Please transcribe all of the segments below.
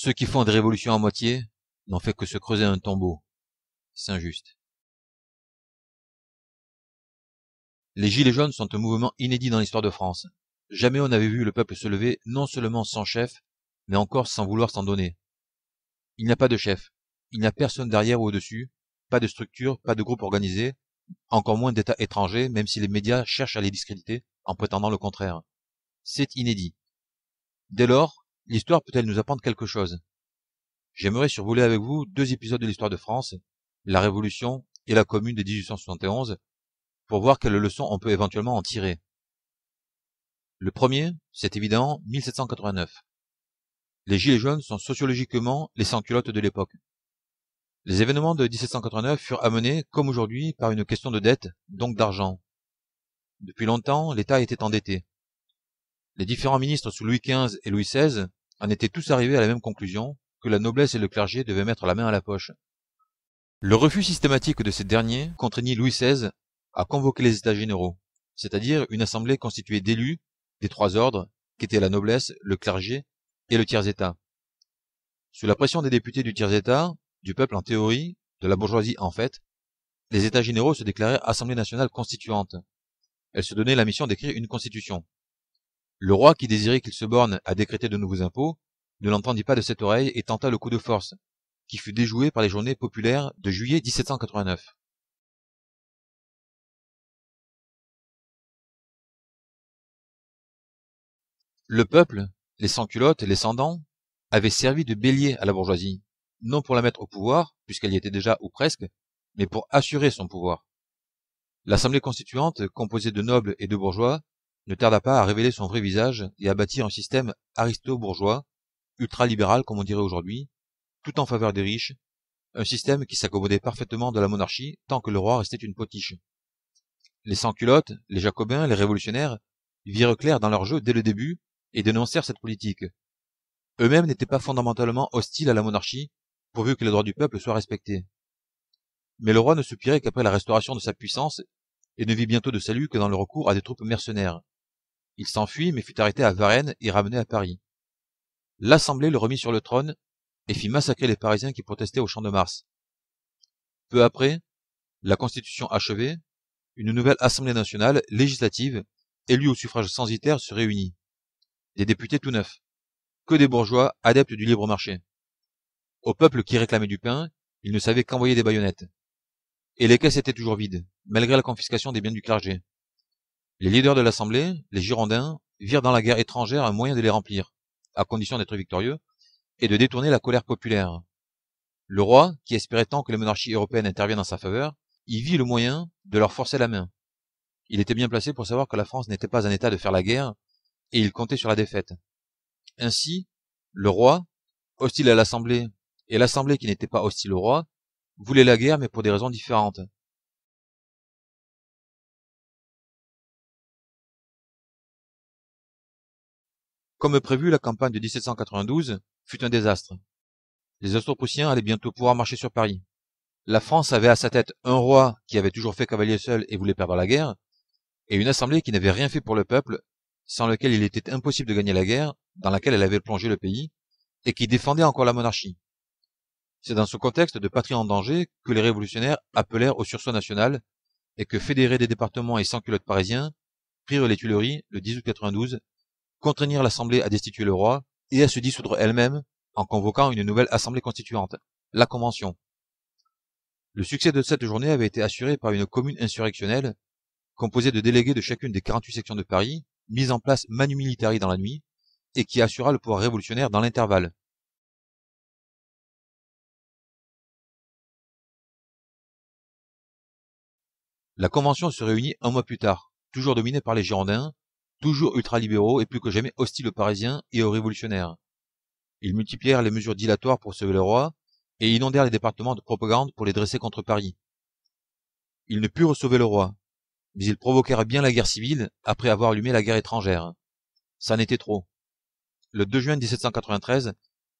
Ceux qui font des révolutions à moitié n'ont fait que se creuser un tombeau. Saint-Just. Les Gilets jaunes sont un mouvement inédit dans l'histoire de France. Jamais on n'avait vu le peuple se lever non seulement sans chef, mais encore sans vouloir s'en donner. Il n'y a pas de chef, il n'y a personne derrière ou au-dessus, pas de structure, pas de groupe organisé, encore moins d'État étranger, même si les médias cherchent à les discréditer en prétendant le contraire. C'est inédit. Dès lors, l'histoire peut-elle nous apprendre quelque chose? J'aimerais survoler avec vous deux épisodes de l'histoire de France, la Révolution et la Commune de 1871, pour voir quelles leçons on peut éventuellement en tirer. Le premier, c'est évident, 1789. Les Gilets jaunes sont sociologiquement les sans-culottes de l'époque. Les événements de 1789 furent amenés, comme aujourd'hui, par une question de dette, donc d'argent. Depuis longtemps, l'État était endetté. Les différents ministres sous Louis XV et Louis XVI en étaient tous arrivés à la même conclusion, que la noblesse et le clergé devaient mettre la main à la poche. Le refus systématique de ces derniers contraignit Louis XVI à convoquer les États généraux, c'est-à-dire une assemblée constituée d'élus des trois ordres, qu'étaient la noblesse, le clergé et le tiers-État. Sous la pression des députés du tiers-État, du peuple en théorie, de la bourgeoisie en fait, les États généraux se déclaraient Assemblée nationale constituante. Elle se donnait la mission d'écrire une constitution. Le roi, qui désirait qu'il se borne à décréter de nouveaux impôts, ne l'entendit pas de cette oreille et tenta le coup de force, qui fut déjoué par les journées populaires de juillet 1789. Le peuple, les sans-culottes et les sans-dents, avaient servi de bélier à la bourgeoisie, non pour la mettre au pouvoir, puisqu'elle y était déjà ou presque, mais pour assurer son pouvoir. L'Assemblée constituante, composée de nobles et de bourgeois, ne tarda pas à révéler son vrai visage et à bâtir un système aristo-bourgeois, ultra-libéral comme on dirait aujourd'hui, tout en faveur des riches, un système qui s'accommodait parfaitement de la monarchie tant que le roi restait une potiche. Les sans-culottes, les jacobins, les révolutionnaires, virent clair dans leur jeu dès le début, et dénoncèrent cette politique. Eux-mêmes n'étaient pas fondamentalement hostiles à la monarchie, pourvu que les droits du peuple soient respectés. Mais le roi ne soupirait qu'après la restauration de sa puissance, et ne vit bientôt de salut que dans le recours à des troupes mercenaires. Il s'enfuit, mais fut arrêté à Varennes et ramené à Paris. L'Assemblée le remit sur le trône, et fit massacrer les Parisiens qui protestaient au champ de Mars. Peu après, la Constitution achevée, une nouvelle Assemblée nationale législative, élue au suffrage censitaire, se réunit. Des députés tout neufs, que des bourgeois adeptes du libre marché. Au peuple qui réclamait du pain, il ne savait qu'envoyer des baïonnettes. Et les caisses étaient toujours vides, malgré la confiscation des biens du clergé. Les leaders de l'Assemblée, les Girondins, virent dans la guerre étrangère un moyen de les remplir, à condition d'être victorieux, et de détourner la colère populaire. Le roi, qui espérait tant que la monarchie européenne intervienne en sa faveur, y vit le moyen de leur forcer la main. Il était bien placé pour savoir que la France n'était pas en état de faire la guerre, et il comptait sur la défaite. Ainsi, le roi, hostile à l'Assemblée, et l'Assemblée qui n'était pas hostile au roi, voulait la guerre mais pour des raisons différentes. Comme prévu, la campagne de 1792 fut un désastre. Les Austro-Prussiens allaient bientôt pouvoir marcher sur Paris. La France avait à sa tête un roi qui avait toujours fait cavalier seul et voulait perdre la guerre, et une Assemblée qui n'avait rien fait pour le peuple, sans lequel il était impossible de gagner la guerre, dans laquelle elle avait plongé le pays, et qui défendait encore la monarchie. C'est dans ce contexte de patrie en danger que les révolutionnaires appelèrent au sursaut national, et que fédérés des départements et sans-culottes parisiens, prirent les Tuileries le 1892, contraignirent l'Assemblée à destituer le roi, et à se dissoudre elle-même, en convoquant une nouvelle Assemblée constituante, la Convention. Le succès de cette journée avait été assuré par une commune insurrectionnelle, composée de délégués de chacune des 48 sections de Paris, mise en place manu militari dans la nuit, et qui assura le pouvoir révolutionnaire dans l'intervalle. La Convention se réunit un mois plus tard, toujours dominée par les Girondins, toujours ultralibéraux et plus que jamais hostiles aux Parisiens et aux révolutionnaires. Ils multiplièrent les mesures dilatoires pour sauver le roi, et inondèrent les départements de propagande pour les dresser contre Paris. Ils ne purent sauver le roi, mais ils provoquèrent bien la guerre civile après avoir allumé la guerre étrangère. Ça n'était trop. Le 2 juin 1793,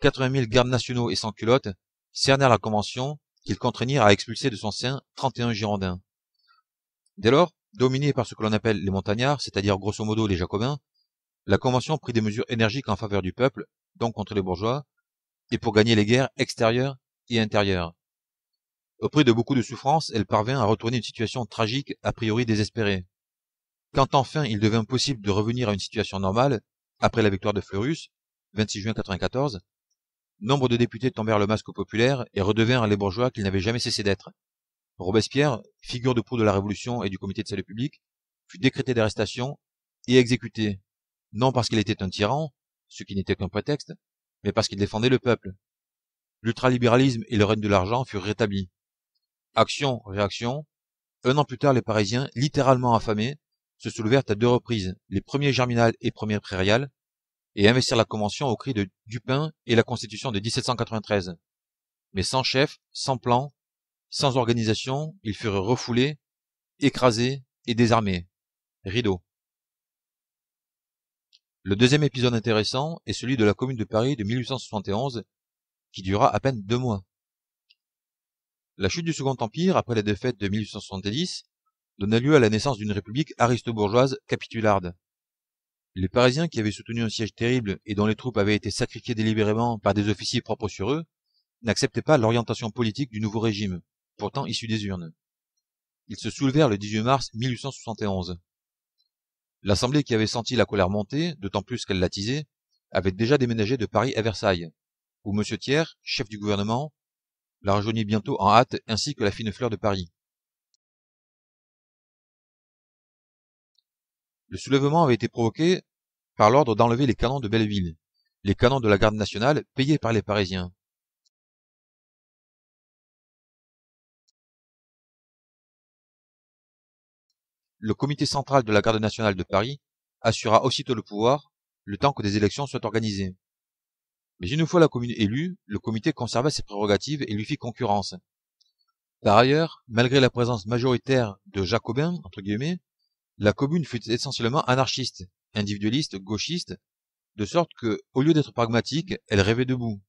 80 000 gardes nationaux et sans-culottes cernèrent la Convention qu'ils contraignirent à expulser de son sein 31 Girondins. Dès lors, dominée par ce que l'on appelle les montagnards, c'est-à-dire grosso modo les jacobins, la Convention prit des mesures énergiques en faveur du peuple, donc contre les bourgeois, et pour gagner les guerres extérieures et intérieures. Au prix de beaucoup de souffrances, elle parvint à retourner une situation tragique a priori désespérée. Quand enfin il devint possible de revenir à une situation normale, après la victoire de Fleurus, 26 juin 1994, nombre de députés tombèrent le masque populaire et redevinrent les bourgeois qu'ils n'avaient jamais cessé d'être. Robespierre, figure de proue de la Révolution et du comité de salut public, fut décrété d'arrestation et exécuté, non parce qu'il était un tyran, ce qui n'était qu'un prétexte, mais parce qu'il défendait le peuple. L'ultralibéralisme et le règne de l'argent furent rétablis. Action, réaction. Un an plus tard, les Parisiens, littéralement affamés, se soulevèrent à deux reprises, les premiers germinal et premiers prairial, et investirent la Convention au cri de Dupin et la Constitution de 1793. Mais sans chef, sans plan, sans organisation, ils furent refoulés, écrasés et désarmés. Rideau. Le deuxième épisode intéressant est celui de la Commune de Paris de 1871, qui dura à peine 2 mois. La chute du Second Empire, après la défaite de 1870, donna lieu à la naissance d'une république aristo-bourgeoise capitularde. Les Parisiens qui avaient soutenu un siège terrible et dont les troupes avaient été sacrifiées délibérément par des officiers propres sur eux, n'acceptaient pas l'orientation politique du nouveau régime, pourtant issu des urnes. Ils se soulevèrent le 18 mars 1871. L'Assemblée qui avait senti la colère monter, d'autant plus qu'elle l'attisait, avait déjà déménagé de Paris à Versailles, où M. Thiers, chef du gouvernement, la rejoignit bientôt en hâte ainsi que la fine fleur de Paris. Le soulèvement avait été provoqué par l'ordre d'enlever les canons de Belleville, les canons de la garde nationale payés par les Parisiens. Le comité central de la garde nationale de Paris assura aussitôt le pouvoir, le temps que des élections soient organisées. Mais une fois la commune élue, le comité conserva ses prérogatives et lui fit concurrence. Par ailleurs, malgré la présence majoritaire de jacobins, entre guillemets, la commune fut essentiellement anarchiste, individualiste, gauchiste, de sorte que, au lieu d'être pragmatique, elle rêvait debout.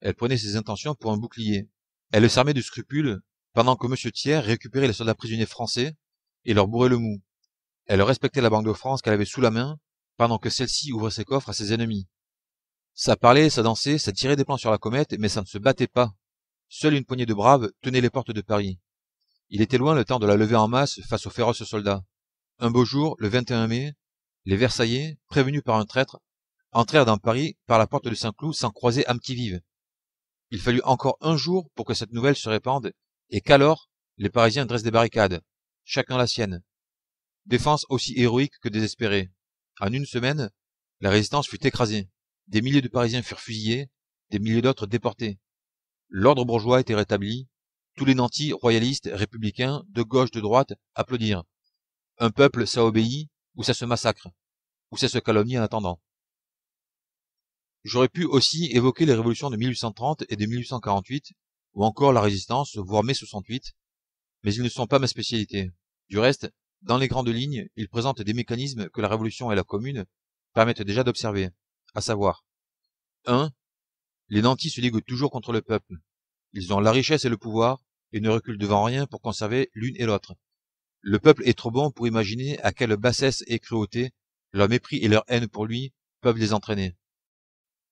Elle prenait ses intentions pour un bouclier. Elle s'armait de scrupules, pendant que M. Thiers récupérait les soldats prisonniers français et leur bourrait le mou. Elle respectait la Banque de France qu'elle avait sous la main, pendant que celle-ci ouvrait ses coffres à ses ennemis. Ça parlait, ça dansait, ça tirait des plans sur la comète, mais ça ne se battait pas. Seule une poignée de braves tenait les portes de Paris. Il était loin le temps de la lever en masse face aux féroces soldats. Un beau jour, le 21 mai, les Versaillais, prévenus par un traître, entrèrent dans Paris par la porte de Saint-Cloud sans croiser âme qui vive. Il fallut encore un jour pour que cette nouvelle se répande, et qu'alors, les Parisiens dressent des barricades, chacun la sienne. Défense aussi héroïque que désespérée. En une semaine, la résistance fut écrasée. Des milliers de Parisiens furent fusillés, des milliers d'autres déportés. L'ordre bourgeois était rétabli. Tous les nantis, royalistes, républicains, de gauche, de droite, applaudirent. Un peuple, ça obéit, ou ça se massacre, ou ça se calomnie en attendant. J'aurais pu aussi évoquer les révolutions de 1830 et de 1848, ou encore la résistance, voire mai 68, mais ils ne sont pas ma spécialité. Du reste, dans les grandes lignes, ils présentent des mécanismes que la révolution et la commune permettent déjà d'observer, à savoir 1. Les nantis se liguent toujours contre le peuple. Ils ont la richesse et le pouvoir, et ne reculent devant rien pour conserver l'une et l'autre. Le peuple est trop bon pour imaginer à quelle bassesse et cruauté leur mépris et leur haine pour lui peuvent les entraîner.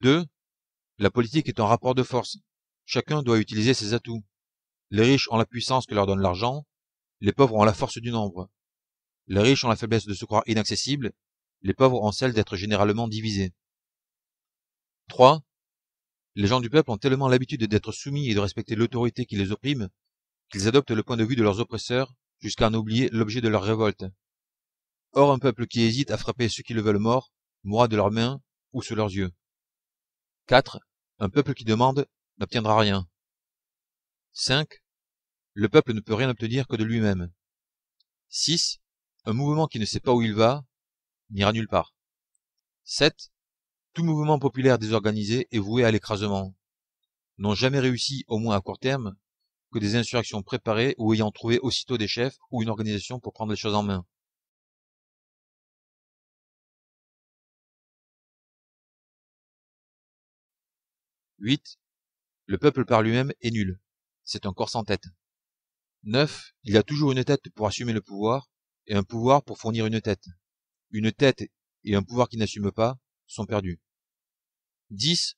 2. La politique est un rapport de force. Chacun doit utiliser ses atouts. Les riches ont la puissance que leur donne l'argent, les pauvres ont la force du nombre. Les riches ont la faiblesse de se croire inaccessibles, les pauvres ont celle d'être généralement divisés. 3. Les gens du peuple ont tellement l'habitude d'être soumis et de respecter l'autorité qui les opprime qu'ils adoptent le point de vue de leurs oppresseurs, jusqu'à en oublier l'objet de leur révolte. Or un peuple qui hésite à frapper ceux qui le veulent mort, mourra de leurs mains ou sous leurs yeux. 4. Un peuple qui demande n'obtiendra rien. 5. Le peuple ne peut rien obtenir que de lui-même. 6. Un mouvement qui ne sait pas où il va, n'ira nulle part. 7. Tout mouvement populaire désorganisé est voué à l'écrasement. N'ont jamais réussi, au moins à court terme, que des insurrections préparées ou ayant trouvé aussitôt des chefs ou une organisation pour prendre les choses en main. . 8. Le peuple par lui-même est nul. C'est un corps sans tête. 9. Il y a toujours une tête pour assumer le pouvoir et un pouvoir pour fournir une tête. Une tête et un pouvoir qui n'assume pas sont perdus. 10.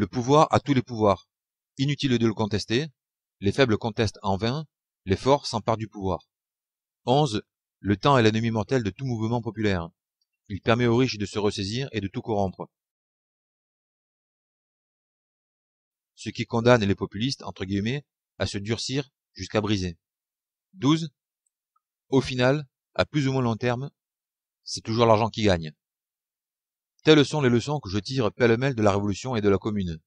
Le pouvoir a tous les pouvoirs. Inutile de le contester. Les faibles contestent en vain. Les forts s'emparent du pouvoir. 11. Le temps est l'ennemi mortel de tout mouvement populaire. Il permet aux riches de se ressaisir et de tout corrompre. Ce qui condamne les populistes, entre guillemets, à se durcir jusqu'à briser. 12. Au final, à plus ou moins long terme, c'est toujours l'argent qui gagne. Telles sont les leçons que je tire pêle-mêle de la Révolution et de la Commune.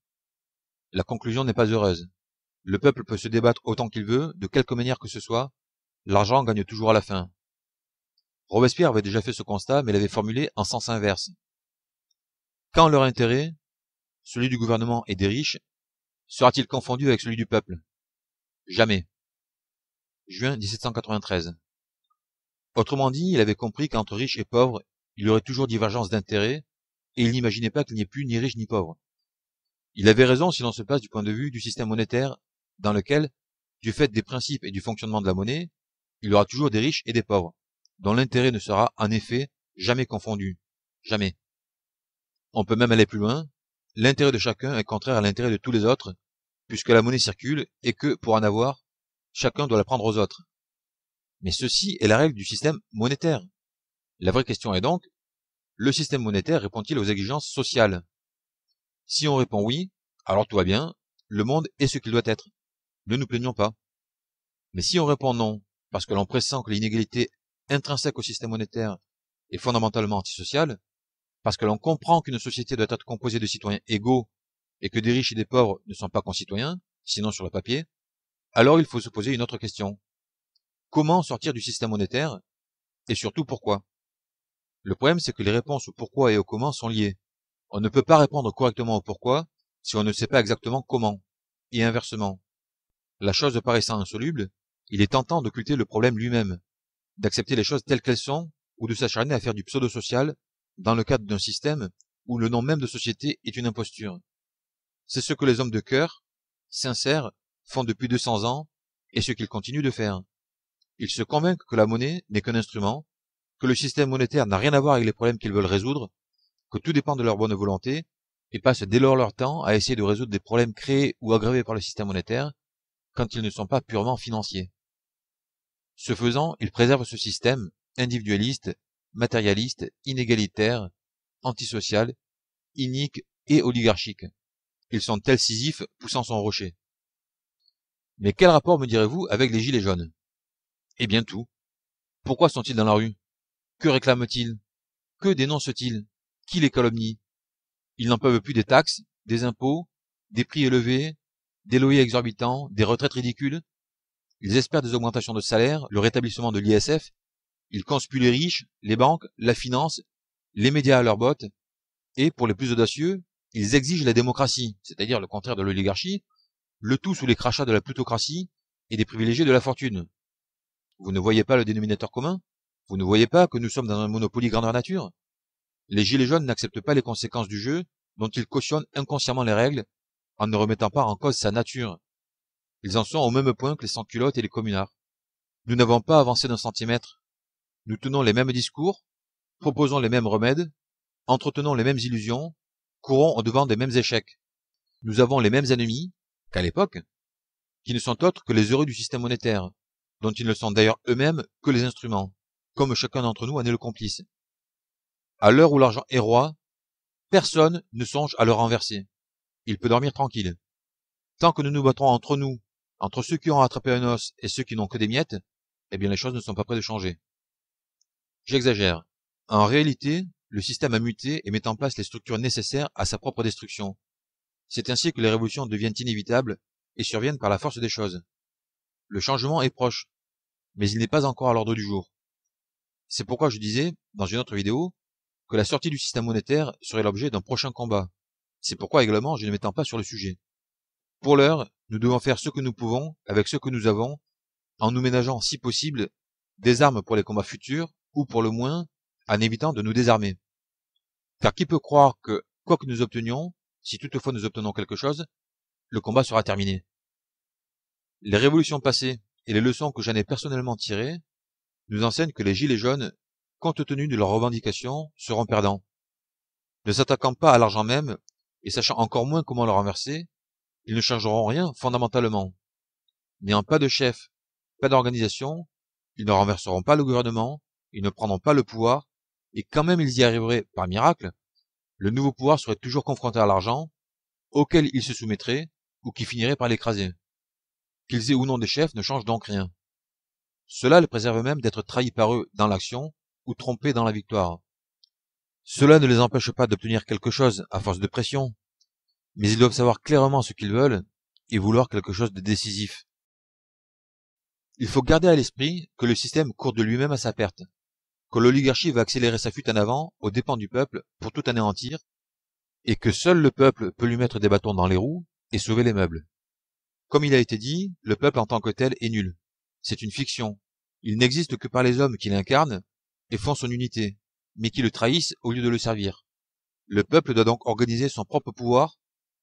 La conclusion n'est pas heureuse. Le peuple peut se débattre autant qu'il veut, de quelque manière que ce soit, l'argent gagne toujours à la fin. Robespierre avait déjà fait ce constat, mais l'avait formulé en sens inverse. Quand leur intérêt, celui du gouvernement et des riches, sera-t-il confondu avec celui du peuple? Jamais. Juin 1793. Autrement dit, il avait compris qu'entre riches et pauvres, il y aurait toujours divergence d'intérêts, et il n'imaginait pas qu'il n'y ait plus ni riches ni pauvres. Il avait raison si l'on se place du point de vue du système monétaire, dans lequel, du fait des principes et du fonctionnement de la monnaie, il y aura toujours des riches et des pauvres, dont l'intérêt ne sera, en effet, jamais confondu. Jamais. On peut même aller plus loin. L'intérêt de chacun est contraire à l'intérêt de tous les autres, puisque la monnaie circule et que, pour en avoir, chacun doit la prendre aux autres. Mais ceci est la règle du système monétaire. La vraie question est donc, le système monétaire répond-il aux exigences sociales? Si on répond oui, alors tout va bien, le monde est ce qu'il doit être. Ne nous plaignons pas. Mais si on répond non, parce que l'on pressent que l'inégalité intrinsèque au système monétaire est fondamentalement antisociale, parce que l'on comprend qu'une société doit être composée de citoyens égaux et que des riches et des pauvres ne sont pas concitoyens, sinon sur le papier, alors il faut se poser une autre question. Comment sortir du système monétaire et surtout pourquoi? Le problème c'est que les réponses au pourquoi et au comment sont liées. On ne peut pas répondre correctement au pourquoi si on ne sait pas exactement comment, et inversement. La chose paraissant insoluble, il est tentant d'occulter le problème lui-même, d'accepter les choses telles qu'elles sont ou de s'acharner à faire du pseudo-social dans le cadre d'un système où le nom même de société est une imposture. C'est ce que les hommes de cœur, sincères, font depuis 200 ans et ce qu'ils continuent de faire. Ils se convainquent que la monnaie n'est qu'un instrument, que le système monétaire n'a rien à voir avec les problèmes qu'ils veulent résoudre, que tout dépend de leur bonne volonté et passent dès lors leur temps à essayer de résoudre des problèmes créés ou aggravés par le système monétaire quand ils ne sont pas purement financiers. Ce faisant, ils préservent ce système individualiste, matérialiste, inégalitaire, antisocial, inique et oligarchique. Ils sont tels Sisyphe poussant son rocher. Mais quel rapport, me direz-vous, avec les gilets jaunes? Eh bien tout. Pourquoi sont-ils dans la rue? Que réclament-ils? Que dénoncent-ils? Qui les calomnie? Ils n'en peuvent plus des taxes, des impôts, des prix élevés, des loyers exorbitants, des retraites ridicules. Ils espèrent des augmentations de salaire, le rétablissement de l'ISF. Ils conspuent les riches, les banques, la finance, les médias à leurs bottes, et, pour les plus audacieux, ils exigent la démocratie, c'est-à-dire le contraire de l'oligarchie, le tout sous les crachats de la plutocratie et des privilégiés de la fortune. Vous ne voyez pas le dénominateur commun? Vous ne voyez pas que nous sommes dans un monopoly grandeur nature? Les gilets jaunes n'acceptent pas les conséquences du jeu dont ils cautionnent inconsciemment les règles en ne remettant pas en cause sa nature. Ils en sont au même point que les sans-culottes et les communards. Nous n'avons pas avancé d'un centimètre. Nous tenons les mêmes discours, proposons les mêmes remèdes, entretenons les mêmes illusions, courons au-devant des mêmes échecs. Nous avons les mêmes ennemis qu'à l'époque, qui ne sont autres que les heureux du système monétaire, dont ils ne sont d'ailleurs eux-mêmes que les instruments, comme chacun d'entre nous en est le complice. À l'heure où l'argent est roi, personne ne songe à le renverser. Il peut dormir tranquille. Tant que nous nous battrons entre nous, entre ceux qui ont attrapé un os et ceux qui n'ont que des miettes, eh bien les choses ne sont pas près de changer. J'exagère. En réalité, le système a muté et met en place les structures nécessaires à sa propre destruction. C'est ainsi que les révolutions deviennent inévitables et surviennent par la force des choses. Le changement est proche, mais il n'est pas encore à l'ordre du jour. C'est pourquoi je disais, dans une autre vidéo, que la sortie du système monétaire serait l'objet d'un prochain combat. C'est pourquoi également je ne m'étends pas sur le sujet. Pour l'heure, nous devons faire ce que nous pouvons avec ce que nous avons, en nous ménageant, si possible, des armes pour les combats futurs, ou pour le moins, en évitant de nous désarmer. Car qui peut croire que, quoi que nous obtenions, si toutefois nous obtenons quelque chose, le combat sera terminé? Les révolutions passées et les leçons que j'en ai personnellement tirées nous enseignent que les gilets jaunes, compte tenu de leurs revendications, seront perdants. Ne s'attaquant pas à l'argent même, et sachant encore moins comment le renverser, ils ne changeront rien fondamentalement. N'ayant pas de chef, pas d'organisation, ils ne renverseront pas le gouvernement, ils ne prendront pas le pouvoir, et quand même ils y arriveraient par miracle, le nouveau pouvoir serait toujours confronté à l'argent, auquel ils se soumettraient, ou qui finirait par l'écraser. Qu'ils aient ou non des chefs ne change donc rien. Cela les préserve même d'être trahis par eux dans l'action, ou trompés dans la victoire. Cela ne les empêche pas d'obtenir quelque chose à force de pression, mais ils doivent savoir clairement ce qu'ils veulent et vouloir quelque chose de décisif. Il faut garder à l'esprit que le système court de lui-même à sa perte, que l'oligarchie va accélérer sa fuite en avant aux dépens du peuple pour tout anéantir, et que seul le peuple peut lui mettre des bâtons dans les roues et sauver les meubles. Comme il a été dit, le peuple en tant que tel est nul. C'est une fiction. Il n'existe que par les hommes qui l'incarnent et font son unité, mais qui le trahissent au lieu de le servir. Le peuple doit donc organiser son propre pouvoir,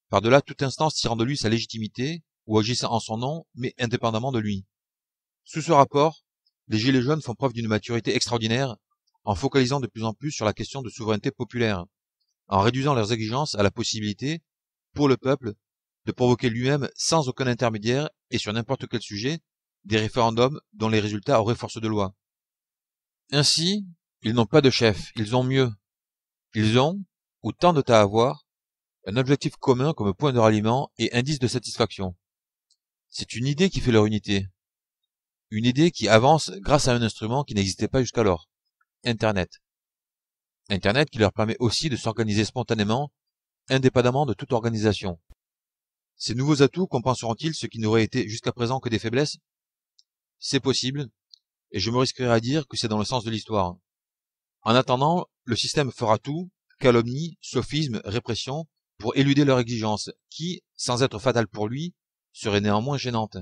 par-delà toute instance tirant de lui sa légitimité ou agissant en son nom, mais indépendamment de lui. Sous ce rapport, les Gilets jaunes font preuve d'une maturité extraordinaire en focalisant de plus en plus sur la question de souveraineté populaire, en réduisant leurs exigences à la possibilité, pour le peuple, de provoquer lui-même sans aucun intermédiaire et sur n'importe quel sujet, des référendums dont les résultats auraient force de loi. Ainsi, ils n'ont pas de chef, ils ont mieux. Ils ont, ou tendent à avoir, un objectif commun comme point de ralliement et indice de satisfaction. C'est une idée qui fait leur unité. Une idée qui avance grâce à un instrument qui n'existait pas jusqu'alors, Internet. Internet qui leur permet aussi de s'organiser spontanément, indépendamment de toute organisation. Ces nouveaux atouts compenseront-ils ce qui n'aurait été jusqu'à présent que des faiblesses? C'est possible, et je me risquerai à dire que c'est dans le sens de l'histoire. En attendant, le système fera tout, calomnie, sophisme, répression, pour éluder leurs exigences, qui, sans être fatale pour lui, serait néanmoins gênante.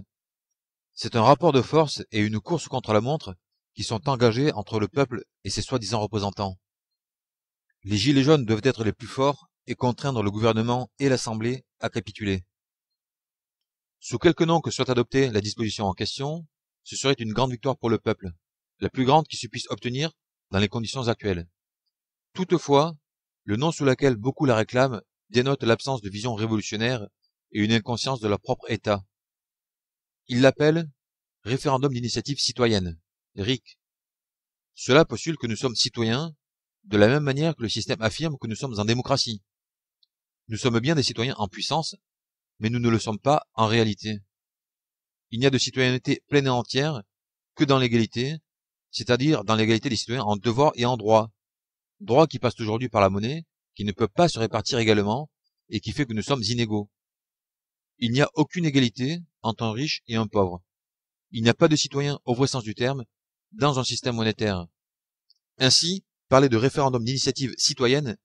C'est un rapport de force et une course contre la montre qui sont engagés entre le peuple et ses soi-disant représentants. Les Gilets jaunes doivent être les plus forts et contraindre le gouvernement et l'Assemblée à capituler. Sous quelque nom que soit adoptée la disposition en question, ce serait une grande victoire pour le peuple, la plus grande qui se puisse obtenir dans les conditions actuelles. Toutefois, le nom sous lequel beaucoup la réclament dénote l'absence de vision révolutionnaire et une inconscience de leur propre État. Ils l'appellent « référendum d'initiative citoyenne », RIC. Cela postule que nous sommes citoyens, de la même manière que le système affirme que nous sommes en démocratie. Nous sommes bien des citoyens en puissance, mais nous ne le sommes pas en réalité. Il n'y a de citoyenneté pleine et entière que dans l'égalité, c'est-à-dire dans l'égalité des citoyens en devoir et en droit. Droit qui passe aujourd'hui par la monnaie, qui ne peut pas se répartir également et qui fait que nous sommes inégaux. Il n'y a aucune égalité entre un riche et un pauvre. Il n'y a pas de citoyen, au vrai sens du terme, dans un système monétaire. Ainsi, parler de référendum d'initiative citoyenne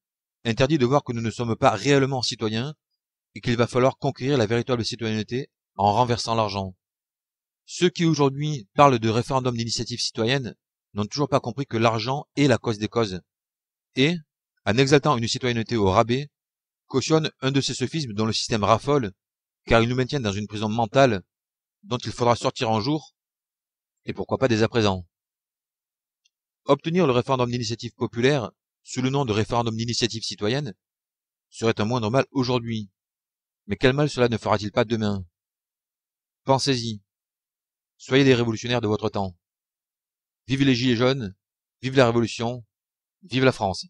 interdit de voir que nous ne sommes pas réellement citoyens et qu'il va falloir conquérir la véritable citoyenneté en renversant l'argent. Ceux qui aujourd'hui parlent de référendum d'initiative citoyenne n'ont toujours pas compris que l'argent est la cause des causes. Et, en exaltant une citoyenneté au rabais, cautionnent un de ces sophismes dont le système raffole, car ils nous maintiennent dans une prison mentale dont il faudra sortir un jour, et pourquoi pas dès à présent. Obtenir le référendum d'initiative populaire sous le nom de référendum d'initiative citoyenne serait un moindre mal aujourd'hui, mais quel mal cela ne fera-t-il pas demain? Pensez-y. Soyez des révolutionnaires de votre temps. Vive les Gilets jaunes, vive la Révolution, vive la France.